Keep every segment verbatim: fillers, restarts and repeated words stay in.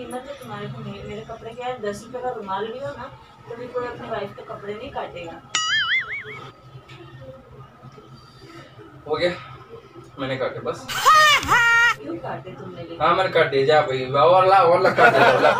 कीमत है तुम्हारे को, मेरे कपड़े क्या है, दस रुपये का रुमाल भी हो ना तो भी कोई अपनी वाइफ के कपड़े नहीं काटेगा। हो गया, मैंने काटे बस। क्यों काटे तुमने? हाँ मैंने काटे, जा भाई और ला और ला काटे ला।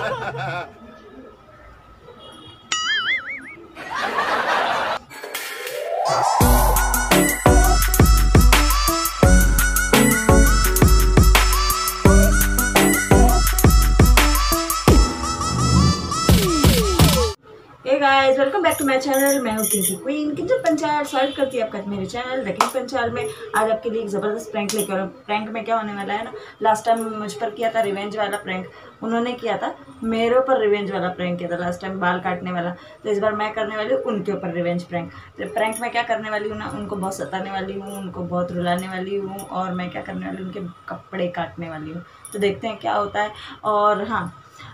Guys welcome back to my channel, मैं हूं पिंकी क्वीन किचन पंचाल। स्वागत करती है आपका मेरे चैनल द किचन पंचाल में। आज आपके लिए एक ज़बरदस्त प्रैंक लेकर, और प्रैंक में क्या होने वाला है ना, लास्ट टाइम मुझ पर किया था रिवेंज वाला प्रैंक, उन्होंने किया था मेरे ऊपर रिवेंज वाला प्रैंक किया था लास्ट टाइम, बाल काटने वाला। तो इस बार मैं करने वाली हूँ उनके ऊपर रिवेंज प्रैंक। तो प्रैंक में क्या करने वाली हूँ ना, उनको बहुत सताने वाली हूँ, उनको बहुत रुलाने वाली हूँ, और मैं क्या करने वाली हूँ, उनके कपड़े काटने वाली हूँ। तो देखते हैं क्या होता है। और हाँ,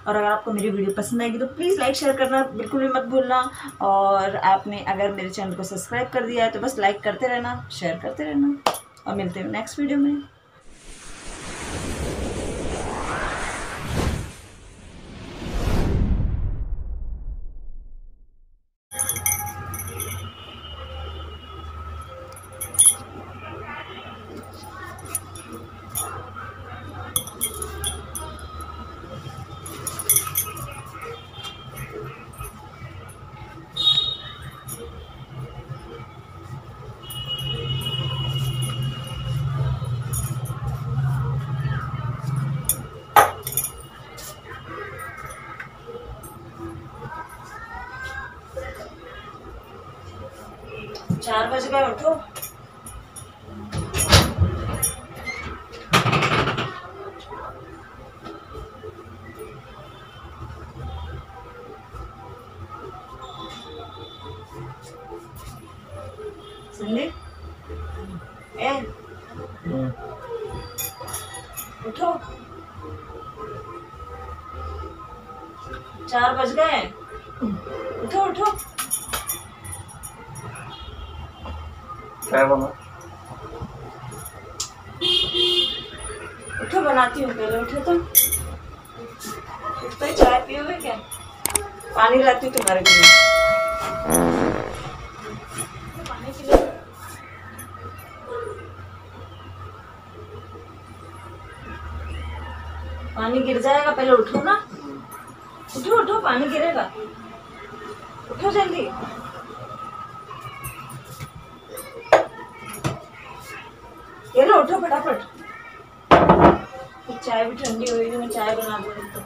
और अगर आपको मेरी वीडियो पसंद आएगी तो प्लीज़ लाइक शेयर करना बिल्कुल भी मत भूलना। और आपने अगर मेरे चैनल को सब्सक्राइब कर दिया है तो बस लाइक करते रहना, शेयर करते रहना, और मिलते हैं नेक्स्ट वीडियो में। चार बज गए, उठो। संदीप ए उठो, चार बज गए, उठो उठो। बना उठो, बनाती हूँ, पहले उठो। तो उठते चाय पियोगे क्या? पानी लाती हूँ तुम्हारे लिए, पानी पी लो। पानी गिर जाएगा, पहले उठो ना, उठो उठो, पानी गिरेगा, उठो जल्दी। ये लो उठो फटाफट, चाय भी ठंडी हो गई तो मैं चाय बना दूँ।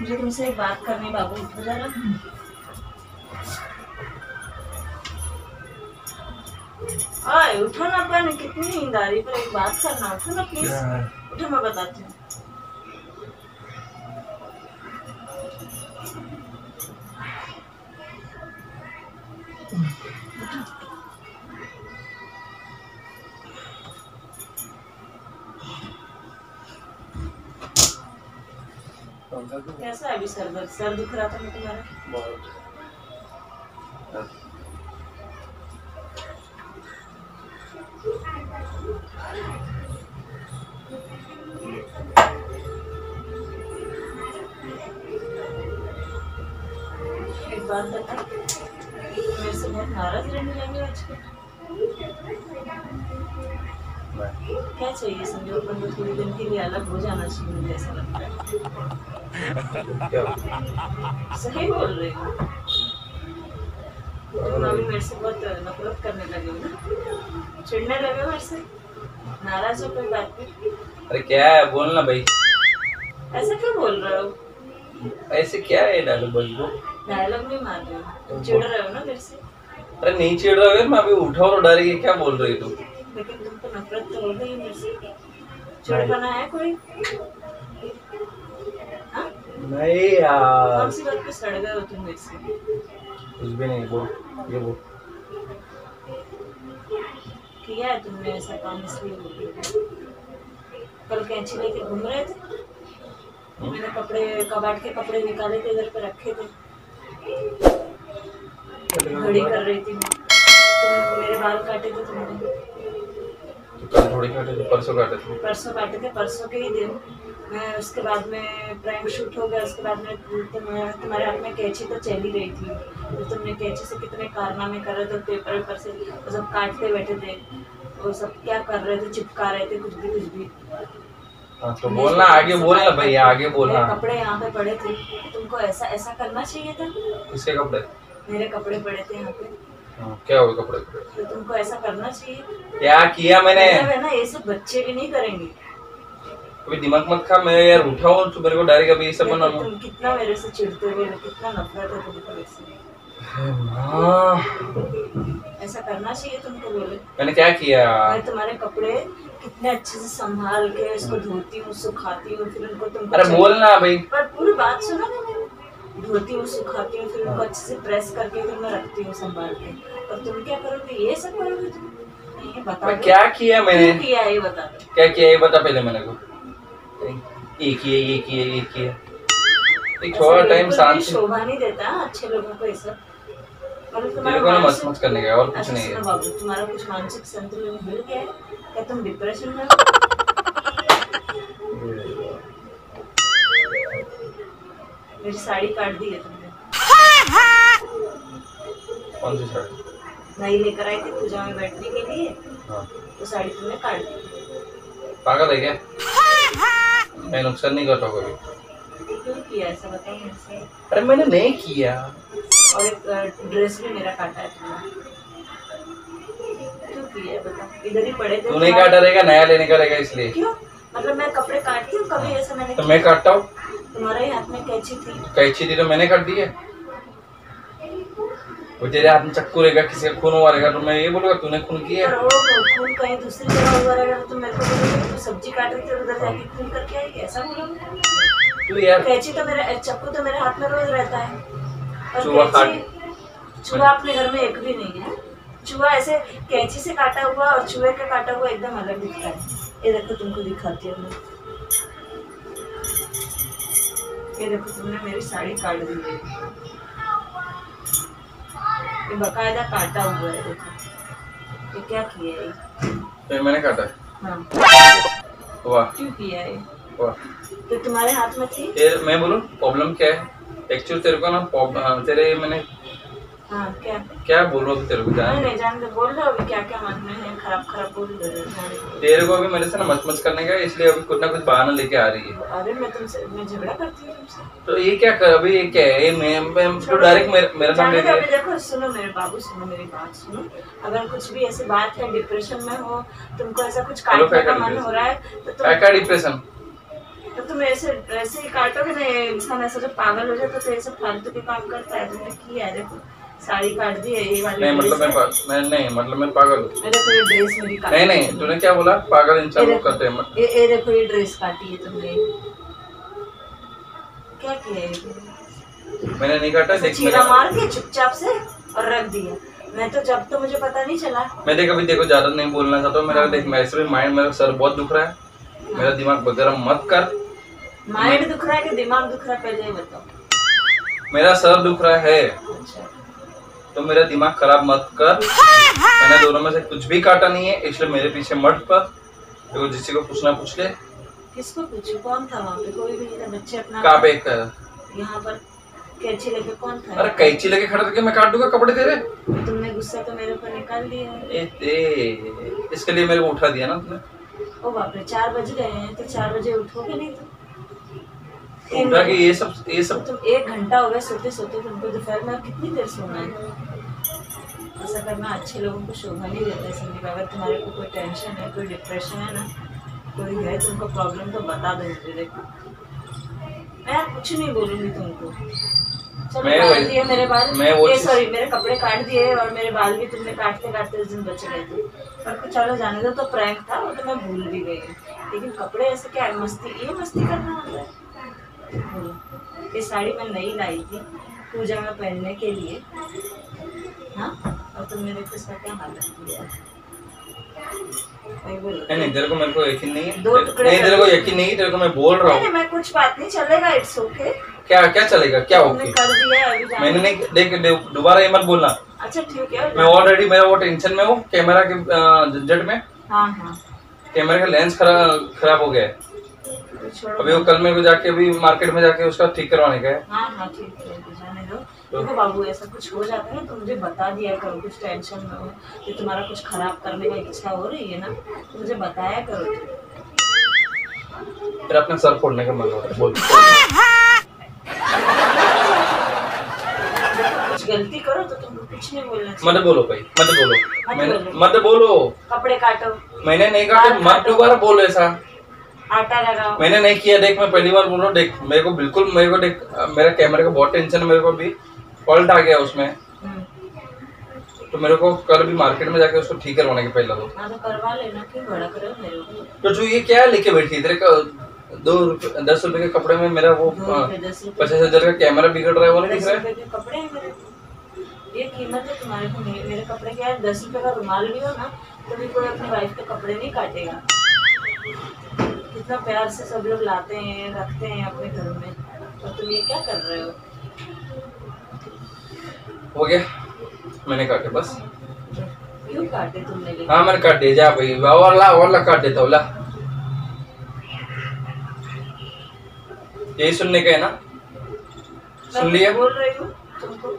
मुझे तुमसे एक बात करनी बाबू, उठो जरा। आए उठो ना, पानी कितनी नींद आ रही, पर एक बात करना, उठो ना प्लीज। उठो मैं बताती हूँ। कैसा है अभी सर? दर्द सर दुख रहा था मैं तुम्हारा बहुत। एक बात बता, मेरे से बहुत नाराज रहने लगे आजकल। क्या चाहिए संजोग बंधु, थोड़ी दिन के लिए अलग हो जाना चाहिए मुझे ऐसा लगता है। सही बोल रहे हो, तुम अभी मेरे से बहुत नफरत करने लगे हो, चिढ़ने लगे हो मेरे से, नाराज हो। कोई बात नहीं, अरे क्या है, बोलना भाई। ऐसे क्यों बोल रहे हो? ऐसे क्या है डायलॉग? बोल दो, डायलॉग नहीं मार रहे हो, चिढ़ रहे हो ना मेरे से। अरे नहीं चिढ़ रहा हो, मैं अभी उठा और डर गया। क्या बोल रही तू? लेकिन तुमको नफरत तो हो गई मेरे से, चिड़पना है कोई? हाँ? नहीं यार, कौन सी बात पे सड़ गए हो तुम मेरे से? कुछ भी नहीं, वो ये वो किया है तुमने ऐसा काम, इसलिए कल कैंची लेके घूम रहे थे, मैंने कपड़े कबाड़ के कपड़े निकाले थे, इधर पे रखे थे, घड़ी कर रही थी मैं, तुम मेरे बाल काटे थे तुमने? कल थोड़ी काटे थे, परसों काटे थे। परसों काटे थे, परसों के ही दिन। मैं उसके बाद में प्राइम शूट हो गया, उसके बाद में तुम्हारे हाथ में कैंची तो चली रही थी, तो तुमने कैंची से कितने कारनामे कर रहे थे, पेपर वेपर से वो सब काटते बैठे थे, वो सब क्या कर रहे थे, चिपका रहे थे कुछ भी कुछ भी। हाँ तो बोलना, आगे बोलना भैया, आगे बोलना। कपड़े यहाँ पे पड़े थे, तुमको ऐसा ऐसा करना चाहिए था। किसके कपड़े? मेरे कपड़े पड़े थे यहाँ पे। क्या हुआ कपड़े पड़े? तो तुमको ऐसा करना चाहिए। क्या किया मैंने? है ना, ये सब बच्चे भी नहीं करेंगे। कभी दिमाग मत खा। मैं यार उठा हूँ तो मेरे को डायरेक्ट अभी ये सब बना। तुम कितना मेरे से चिढ़ते हो, कितना नफरत है तुमको मेरे से। ऐसा करना चाहिए तुमको। बोले मैंने क्या किया? मैं तुम्हारे कपड़े कितने अच्छे से संभाल के इसको धोती हूँ, सुखाती हूँ, फिर उनको तुम। अरे बोलना भाई, पर पूरी बात सुनो ना। मैं धोती हूँ, सुखाती हूँ, फिर उनको अच्छे से प्रेस करके फिर मैं रखती हूँ संभाल के, और तुम क्या करोगे? ये सब करोगे तुम? ये बता क्या किया मैंने? किया ये बता, क्या किया ये बता पहले। मैंने को ये किया ये किया ये किया। एक थोड़ा टाइम शांत, शोभा नहीं देता अच्छे लोगों को ये सब। तुम्हारा मस्त मस्त करने का और कुछ नहीं है बाबू। तुम्हारा कुछ मानसिक संतुलन हिल गया है क्या? तुम डिप्रेशन में? मेरी साड़ी काट दी है तुमने। कौन सी साड़ी? नई लेकर आई थी पूजा में बैठने के लिए। हाँ। तो साड़ी तुमने काट दी। पागल है क्या? मैं नुकसान नहीं करता कभी। क्यों किया ऐसा बताइए। अरे मैंने नहीं किया। और एक ड्रेस भी मेरा काटा है तुमने। क्यों किया बता? इधर ही पड़े थे। तूने काटा रहेगा, नया लेने का रहेगा इसलिए। क्यों? मतलब मैं कपड़े काटती हूँ कभी ऐसा मैंने? तो मैं काटता हूँ। तुम्हारे ही हाथ में कैंची थी। कैंची थी तो मैंने काट दी है। वो तेरे हाथ में चक्कू रहेगा, किसी का खून हुआ रहेगा तो मैं ये बोलूँगा तूने खून किया। और वो खून कहीं दूसरी जगह हुआ रहेगा तो मेरे को बोलूँगा तू सब्जी काट रही थी उधर जाके खून करके आई, ऐसा बोलूँगा तू। यार कैंची तो मेरा, चक्कू तो मेरे हाथ में रोज रहता है। और कैंची, चूहा अपने घर में एक भी नहीं है। चूहा ऐसे कैंची से काटा हुआ और चूहे का काटा हुआ एकदम अलग दिखता है। ये देखो तुमको दिखाती हूँ मैं। ये देखो तुमने मेरी साड़ी काट दी है, ये बकायदा काटा हुआ है देखो। ये क्या किया है? ये मैंने काटा है। हाँ। वाह। क्यों किया है? वाह। तो तुम्हारे हाथ में थी? तेरे मैं बोलूँ प्रॉब्लम क्या है? एक्चुअली तेरे को ना तेरे मैंने। हाँ क्या? क्या बोल रहा हूँ तेरे को? जान नहीं जान तो बोल रहा हूँ अभी क्या क्या मन में है, खराब खराब बोल रहा है। तेरे को अभी मेरे से ना मच मच करने का, इसलिए अभी कुछ ना कुछ बहाना लेके आ रही है। अरे मैं तुमसे, मैं झगड़ा करती हूँ तुमसे? तो ये क्या कर, अभी ये क्या है? ये मैं मैं तो डायरेक्ट मेरे मेरे सामने अभी। देखो सुनो मेरे बाबू, सुनो मेरी बात सुनो। अगर कुछ भी ऐसी बात है, डिप्रेशन में हो, तुमको ऐसा कुछ काटने का मन हो रहा है तो क्या डिप्रेशन? तो तुम ऐसे ऐसे ही काटोगे ना, इंसान ऐसा जो पागल हो जाता है तो ऐसे फालतू के काम करता है। तुमने किया है देखो, साड़ी काट दी है ये वाली। नहीं मतलब मैं नहीं नहीं मतलब मैं पागल हूँ। ये देखो ये ड्रेस मेरी काटी। नहीं नहीं तूने क्या बोला? पागल इंसान लोग करते हैं। ये ये देखो ये ड्रेस काटी है तुमने। क्या किया है? मैंने नहीं काटा। देख चीरा मार के चुपचाप से और रख दिया। मैं तो जब तो मुझे पता नहीं चला। मैं देख अभी देखो ज्यादा नहीं बोलना चाहता हूँ। मेरा देख मेरे माइंड, मेरा सर बहुत दुख रहा है, मेरा दिमाग गरम मत कर। माइंड दुख रहा है कि दिमाग दुख रहा है पहले ये बताओ। मेरा सर दुख रहा है तो मेरा दिमाग खराब मत कर। मैंने दोनों में से कुछ भी काटा नहीं है, इसलिए मेरे पीछे मत पड़। देखो जिसी को पूछना पूछ ले। किसको पूछूं? कौन था वहाँ पे? कोई भी नहीं था। बच्चे अपना कहाँ पे यहाँ पर कैंची लेके कौन था? अरे कैंची लेके खड़ा करके मैं काट दूंगा कपड़े तेरे। तुमने गुस्सा तो मेरे ऊपर निकाल दिया है, इसके लिए मेरे को उठा दिया ना तुमने। ओ बाप रे, चार बज गए हैं तो चार बजे उठोगे नहीं तो कि ये सब ये सब तुम। एक घंटा हो गया सोते सोते तुमको। दोपहर में कितनी देर सोना है? ऐसा करना अच्छे लोगों को शोभा नहीं देता संदीप। अगर तुम्हारे को कोई टेंशन है, कोई डिप्रेशन है ना, कोई है तुमको प्रॉब्लम तो बता दो मुझे। मैं कुछ नहीं बोलूँगी तुमको। चलो काट दिए मेरे बाल, सॉरी मेरे कपड़े काट दिए और मेरे बाल भी तुमने काटते काटते उस दिन बच गए थे। पर चलो जाने दो, तो प्रैंक था वो तो मैं भूल भी गई, लेकिन कपड़े ऐसे क्या मस्ती, ये मस्ती करना होता है। ये साड़ी मैं नहीं लाई थी पूजा में पहनने के लिए। हाँ और तुमने देखो इसका क्या हालत किया है। नहीं तेरे को मेरे को यकीन नहीं है। दो टुकड़े। नहीं तेरे को यकीन नहीं, तेरे को मैं बोल रहा हूँ। नहीं मैं कुछ बात नहीं, चलेगा, इट्स ओके। क्या क्या चलेगा? क्या ओके? मैंने कर दिया है अभी। मैंने नहीं, देख दोबारा ये मत बोलना। अच्छा ठीक है, मैं ऑलरेडी मेरा वो टेंशन में हूँ कैमरा के झंझट में। हाँ हाँ, कैमरा का लेंस खराब खराब हो गया है, अभी वो कल मेरे को जाके अभी मार्केट में जाके उसका ठीक करवाने का है। हाँ हाँ ठीक है, जाने दो। देखो बाबू ऐसा कुछ हो जाता है तो मुझे बता दिया करो, कुछ टेंशन में हो कि तुम्हारा कुछ खराब करने का इच्छा हो रही है ना तो मुझे बताया करो। फिर अपना सर फोड़ने का मन हो रहा है, बोल कुछ गलती करो तो तुम कुछ नहीं बोलना चाहिए। मत बोलो भाई, मत बोलो, मत बोलो। कपड़े काटो, मैंने नहीं काटे, मत दोबारा बोलो ऐसा। आटा लगाओ, मैंने नहीं किया। देख मैं पहली बार बोल रहा हूँ, देख मेरे को बिल्कुल मेरे को देख मेरा कैमरे का बहुत टेंशन है, मेरे को भी फॉल्ट आ गया उसमें, तो मेरे को कल भी मार्केट में जाके उसको ठीक करवाने के पहला तो करवा लेना। क्यों बड़ा करो मेरे को, तो जो ये क्या लेके बैठी तेरे का दो रुपए दस रुपए के कपड़े में मेरा वो पचास हजार का कैमरा बिगड़ रहा है, वो नहीं दिख रहा है। ये कीमत है तुम्हारे को, मेरे कपड़े क्या है, दस रुपए का रुमाल भी हो ना तो भी कोई अपनी वाइफ के कपड़े नहीं काटेगा। इतना प्यार से सब लोग लाते हैं रखते हैं अपने घर में, तो तुम ये क्या कर रहे हो। हो गया, मैंने काटे बस। क्यों काटे तुमने? हाँ मैंने काट दिए, जा भाई और ला और ला काट देता हूँ ला। यही सुनने का है ना, सुन लिया। बोल रही हूँ तुमको,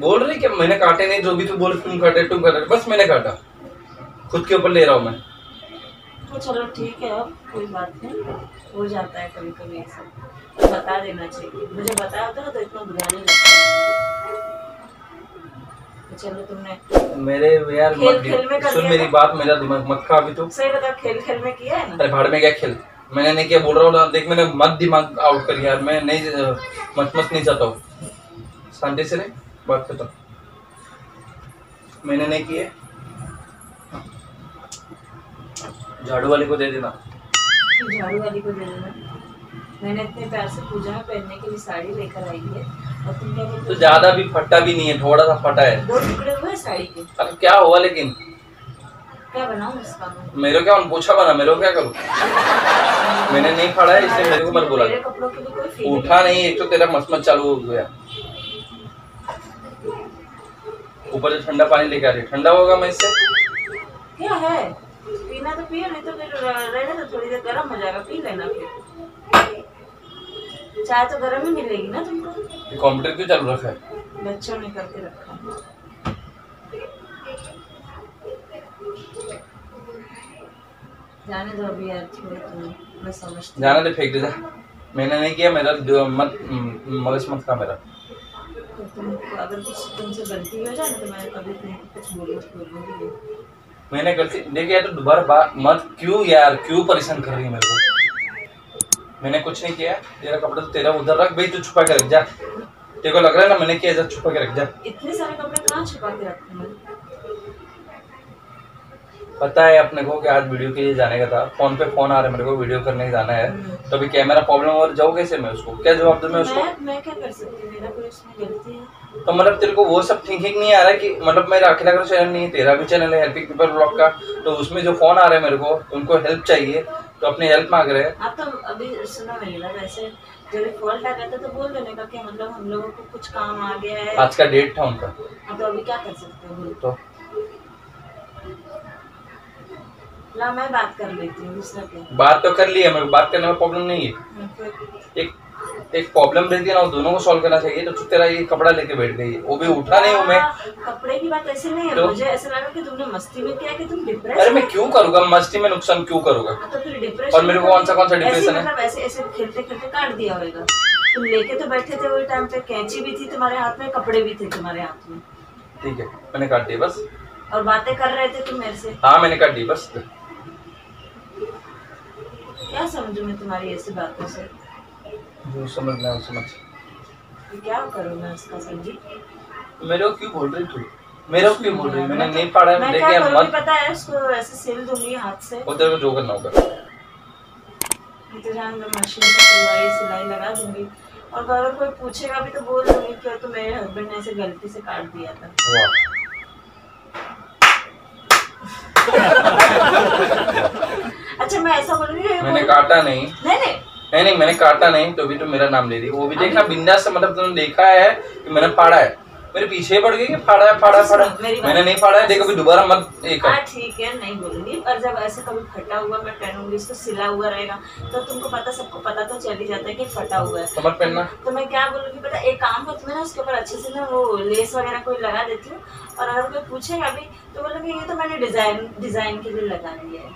बोल रही कि मैंने काटे नहीं, जो भी तू बोल तुम काटे तुम काटे, बस मैंने काटा, खुद के ऊपर ले रहा हूँ मैं। तो चलो ठीक है, अब कोई बात नहीं, हो जाता है कभी कभी ऐसा, तो बता देना चाहिए। मुझे बताया होता ना तो इतना बुरा नहीं लगता। तो चलो तुमने मेरे यार खेल खेल में कर, सुन मेरी बात, मेरा दिमाग मत खा अभी तू। सही बता, खेल खेल में किया है ना? अरे भाड़ में क्या खेल, मैंने नहीं किया बोल रहा हूँ ना। देख मैंने मत दिमाग आउट कर यार, मैं नहीं मत मत नहीं चाहता हूँ, शांति से नहीं बात करता हूँ। मैंने नहीं किया, झाड़ू वाली को दे देना, झाड़ू वाली को दे देना। मैंने इतने प्यार से पूजा में पहनने के लिए साड़ी लेकर आई है और तुम क्या बोलते हो। तो ज्यादा भी फटा भी नहीं है, थोड़ा सा फटा है, दो टुकड़े हुए साड़ी के। अब क्या हुआ, लेकिन क्या बनाऊं उसका, मेरे को क्या पूछा बना, मेरे को क्या करूं। मैंने नहीं फाड़ा है इसलिए मेरे को मत बोला, कपड़ों के लिए कोई फील उठा नहीं। एक तो तेरा मसमत चालू हो गया, ऊपर से ठंडा पानी लेकर आ रही, ठंडा होगा मैं इससे क्या है पीना, तो पियो नहीं तो फिर रहने तो थोड़ी देर गर्म हो जाएगा, पी लेना। फिर चाय तो गर्म ही मिलेगी ना तुमको। कंप्यूटर क्यों चालू रखा है, बच्चों ने करके रखा है। जाने दो अभी यार, छोड़ो तुम, मैं समझती, जाने दे, फेंक दे जा। मैंने नहीं किया, मेरा मत मगज मत खा मेरा। तो तुम अगर कुछ तुमसे गलती हो जाए तो मैं कभी कुछ बोलूँगी। मैंने गलती देखिए यार, तो दोबारा बात मत, क्यों यार क्यों परेशान कर रही है मेरे को। मैंने कुछ नहीं किया, तेरा कपड़ा तो तेरा उधर रख भाई, तू छुपा के रख जा। तेरे को लग रहा है ना मैंने किया, जा छुपा के रख जा। इतने सारे कपड़े कहाँ छुपा के रखते हैं। पता है अपने को कि आज वीडियो के लिए जाने का था, फोन पे फोन आ रहा है, मेरे को वीडियो करने जाना है, तो अभी कैमरा प्रॉब्लम और जाऊँ कैसे मैं उसको, क्या जवाब दूँ मैं उसको, मैं क्या कर सकती हूँ, मेरा कोई उसमें गलती है। तो मतलब तेरे को वो सब थिंकिंग नहीं आ रहा है कि मतलब मेरा अकेला का चैनल नहीं है, तेरा भी चैनल है हेल्पिंग पीपल ब्लॉग का, तो उसमें जो फोन आ रहा है मेरे को, उनको हेल्प चाहिए तो अपने हेल्प मांग रहे हैं। आप तो अभी सुनो मेरा, वैसे जब फॉल्ट आ गया था तो बोल देने का कि मतलब हम लोगों को कुछ काम आ गया है, आज का डेट था उनका, अब तो अभी क्या कर सकते हो। तो ला मैं बात कर लेती हूँ, दूसरा क्या, बात तो कर ली है, बात करने में प्रॉब्लम नहीं है। एक एक प्रॉब्लम रहती है ना, दोनों को सॉल्व करना चाहिए। तो तेरा ये कपड़ा लेके बैठ गई, वो भी उठा नहीं हूँ मैं। कपड़े की बात ऐसे नहीं है, तो मुझे ऐसा लगा कि तुमने मस्ती में किया कि तुम डिप्रेशन। अरे मैं क्यों करूँगा मस्ती में, नुकसान क्यों करूँगा। तो फिर डिप्रेशन, और मेरे को कौन सा कौन सा डिप्रेशन है, ऐसे ऐसे खेलते खेलते काट दिया होगा। तुम लेके तो बैठे थे वही टाइम पे, कैंची भी थी तुम्हारे हाथ में, कपड़े भी थे तुम्हारे हाथ में। ठीक है मैंने काट दिया बस, और बातें कर रहे थे तुम मेरे से। हाँ मैंने काट दी बस, क्या समझू मैं तुम्हारी ऐसी बातों से, जो समझ में समझ। क्या करूं मैं उसका संजीव, मेरे को क्यों बोल रही तू, मेरे को क्यों बोल रही, मैंने नहीं पढ़ा है। देखिए मत, पता है उसको ऐसे सिल दूंगी हाथ से, उधर को जो करना होगा इंतजाम में, मशीन पे सिलाई सिलाई लगा दूंगी। और अगर कोई पूछेगा भी तो बोल दूंगी कि तो मेरे हस्बैंड ने ऐसे गलती से काट दिया था। अच्छा मैं ऐसा बोल रही हूं, मैंने काटा नहीं, नहीं नहीं नहीं नहीं मैंने काटा नहीं, तो भी तो मेरा नाम ले रही वो भी। देखना बिंदास से, मतलब तुमने देखा है कि मैंने पाड़ा है, मेरे पीछे पड़ गई कि फाड़ा है फाड़ा फाड़ा मैंने नहीं फाड़ा है, देखो भी दोबारा मत एक हाँ ठीक है नहीं बोलूंगी। और जब ऐसे कभी फटा हुआ मैं पहनूंगी इसको सिला हुआ रहेगा तो तुमको पता सबको पता तो चल ही जाता है कि फटा हुआ है तो मत पहनना। तो मैं क्या बोलूंगी पता एक काम करती हूँ ना उसके ऊपर अच्छे से ना वो लेस वगैरह कोई लगा देती हूँ और अगर कोई पूछेगा भी तो बोलूँगी ये तो मैंने डिजाइन डिजाइन के लिए लगा दिया है।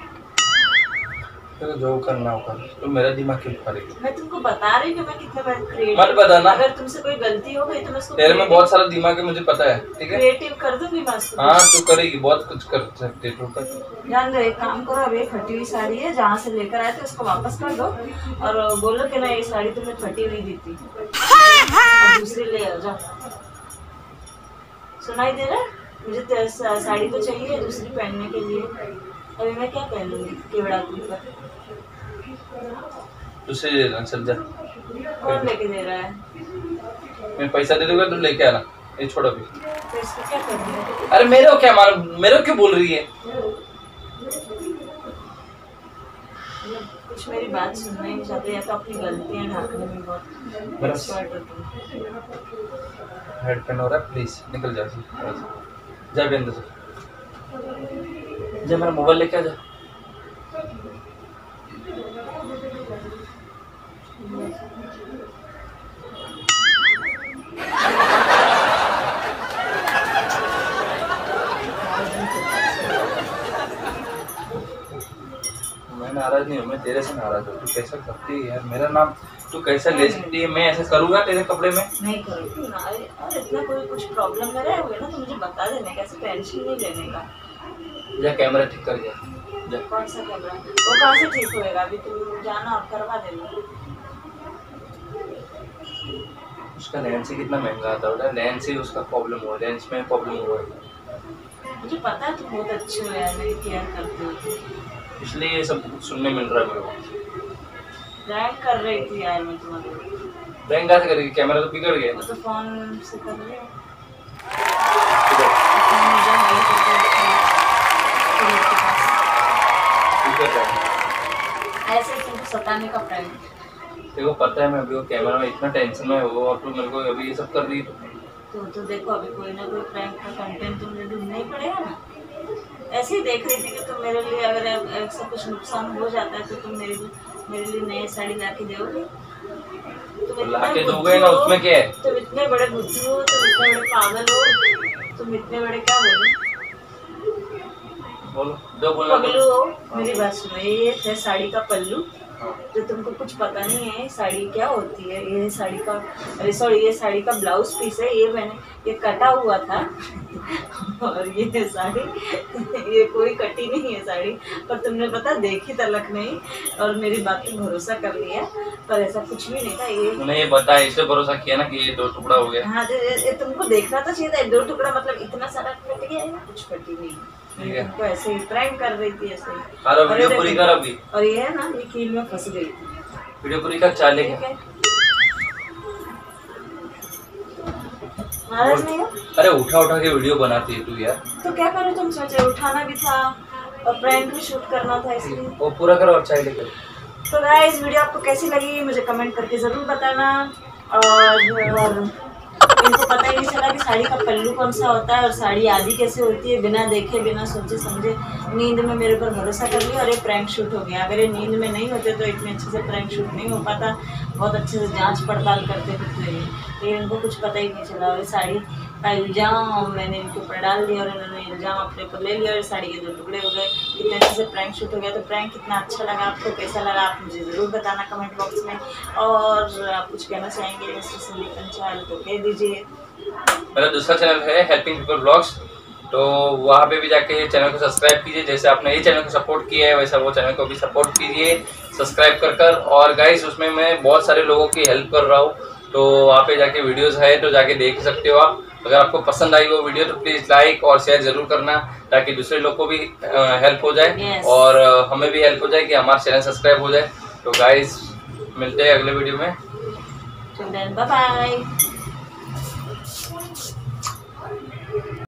तो जो करना होगा तो मेरा दिमाग क्यों खा रही है। मैं तुमको बता रही हूँ कि मैं कितना बार क्रिएटिव मत बताना। अगर तुमसे कोई गलती हो गई तो मैं उसको तेरे में बहुत सारा दिमाग है मुझे पता है ठीक है क्रिएटिव कर दूंगी मैं उसको। हां तू करेगी बहुत कुछ कर सकते तू कर। ध्यान दो एक काम करो अब ये फटी हुई साड़ी है जहाँ से लेकर आए थे उसको वापस कर दो और बोलो कि ना ये साड़ी तुमने फटी हुई दी थी दूसरी ले आओ जाओ। सुनाई दे रहा मुझे साड़ी तो चाहिए दूसरी पहनने के लिए अभी मैं क्या पहन लूंगी केवड़ा कुर्ता उसे चल जा। कौन लेके दे रहा है मैं पैसा दे दूंगा तुम लेके आना ये छोड़ो भी तो इसको क्या कर रही है। अरे मेरे को क्या मार मेरे को क्यों बोल रही है कुछ मेरी बात सुनना ही नहीं चाहते या तो अपनी गलतियां ढाकने में बहुत बस हेडफोन हो रहा है प्लीज निकल जा जा बेंद्र से जा मेरा मोबाइल लेके आ जा। मैं नाराज नहीं हूँ मैं तेरे से नाराज हूँ। तू कैसा करती है यार मेरा नाम तू कैसा ले सकती है मैं ऐसा करूँगा तेरे कपड़े में नहीं करूँगी। और इतना कोई कुछ प्रॉब्लम में रहे हुए ना तो मुझे बता देने का ऐसे टेंशन नहीं लेने का। जा कैमरा ठीक कर गया जा। कौन सा कैमरा वो कहाँ से ठीक होएगा अभी तुम जाना और करवा देना। उसका लेंस ही कितना महंगा आता है लेंस ही उसका प्रॉब्लम हुआ लेंस में प्रॉब्लम हुआ है मुझे पता है तुम बहुत अच्छे हो यार मेरी केयर करते हो इसलिए ये सब कुछ सुनने मिल रहा है मेरे को। ब्रैंक कर रही थी यार मैं तुम्हारे ब्रैंक कैसे करेगी कैमरा तो बिगड़ गया तो फोन से कर ले। ऐसे तुम सताने का प्रैंक देखो पता है मैं अभी वो कैमरा में इतना टेंशन में हो और तुम मेरे को अभी ये सब कर रही तो तो देखो अभी कोई ना कोई प्रैंक का कंटेंट तुमने ढूंढना ही पड़ेगा ना। ऐसे ही देख रही थी कि तुम मेरे लिए अगर ऐसा कुछ नुकसान हो जाता है तो तुम मेरे लिए मेरे लिए नई साड़ी ला के दोगे तुम ला के दोगे ना उसमें क्या है। तुम इतने बड़े बुद्धू हो तुम इतने बड़े पागल हो तुम इतने बड़े क्या बोलो बोलो जो बोलना पगलू हो। मेरी बात सुनो ये है साड़ी का पल्लू तो तुमको कुछ पता नहीं है साड़ी क्या होती है। ये साड़ी का अरे सॉरी ये साड़ी का ब्लाउज पीस है ये मैंने ये कटा हुआ था और ये साड़ी ये कोई कटी नहीं है साड़ी पर तुमने पता देखी तलक नहीं और मेरी बात पे भरोसा कर लिया पर ऐसा कुछ भी नहीं था। ये तुमने ये बताया इसलिए भरोसा किया ना कि ये दो टुकड़ा हो गया। हाँ तो तुमको देखना तो चाहिए था दो टुकड़ा मतलब इतना सारा कट गया है कुछ कटी नहीं तो ऐसे ही प्रैंक कर रही थी ऐसे ही। वीडियो पूरी कर अभी और ये है ना ये कील में फंस गई थी वीडियो पूरी कर चाले महाराज नहीं हो। अरे उठा उठा के वीडियो बनाती है तू यार तो क्या करो तुम सोचे उठाना भी था और प्रैंक भी शूट करना था इसलिए वो पूरा करो और चाले करो। तो गाइस वीडियो आपको कैसी लगी मुझे कमेंट करके जरूर बताना और इनको पता ही नहीं चला कि साड़ी का पल्लू कौन सा होता है और साड़ी आधी कैसे होती है बिना देखे बिना सोचे समझे नींद में मेरे ऊपर भरोसा कर लिया और ये प्रैंक शूट हो गया। अगर ये नींद में नहीं होते तो इतने अच्छे से प्रैंक शूट नहीं हो पाता बहुत अच्छे से जांच पड़ताल करते थे तो ये इनको कुछ पता ही नहीं चला और साड़ी का इल्ज़ाम मैंने इनके ऊपर डाल दिया और इन्होंने इल्ज़ाम अपने ऊपर ले लिया और साड़ी के दो टुकड़े हो गए। इतने अच्छे से प्रैंक शूट हो गया तो प्रैंक कितना अच्छा लगा आपको कैसा लगा आप मुझे ज़रूर बताना कमेंट बॉक्स में और आप कुछ कहना चाहेंगे इससे संदीपन चैनल तो कह दीजिए। मेरा दूसरा चैनल है हेल्पिंग पीपल ब्लॉग्स तो वहाँ पे भी जाके चैनल को सब्सक्राइब कीजिए जैसे आपने ये चैनल को सपोर्ट किया है वैसा वो चैनल को भी सपोर्ट कीजिए सब्सक्राइब कर कर और गाइस उसमें मैं बहुत सारे लोगों की हेल्प कर रहा हूँ तो वहाँ पे जाके वीडियोस है तो जाके देख सकते हो आप। अगर आपको पसंद आई वो वीडियो तो प्लीज़ लाइक और शेयर जरूर करना ताकि दूसरे लोग को भी हेल्प हो जाए yes. और हमें भी हेल्प हो जाए कि हमारा चैनल सब्सक्राइब हो जाए। तो गाइस मिलते हैं अगले वीडियो में।